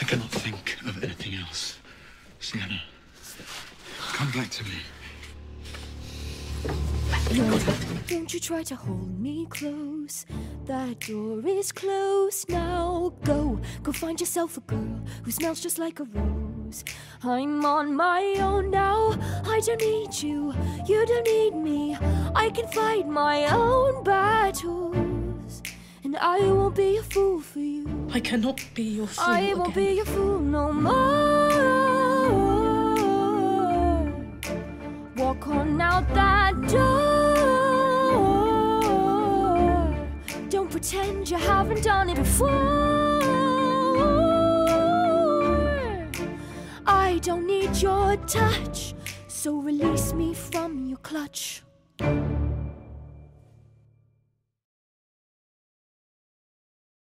I cannot think of anything else. Siena, come back to me. Don't you try to hold me close. That door is closed now. Go find yourself a girl who smells just like a rose. I'm on my own now. I don't need you, you don't need me. I can fight my own battles, and I won't be a fool for you. I cannot be your fool again. I won't be your fool no more. Walk on out that door. Don't pretend you haven't done it before. I don't need your touch, so release me from your clutch.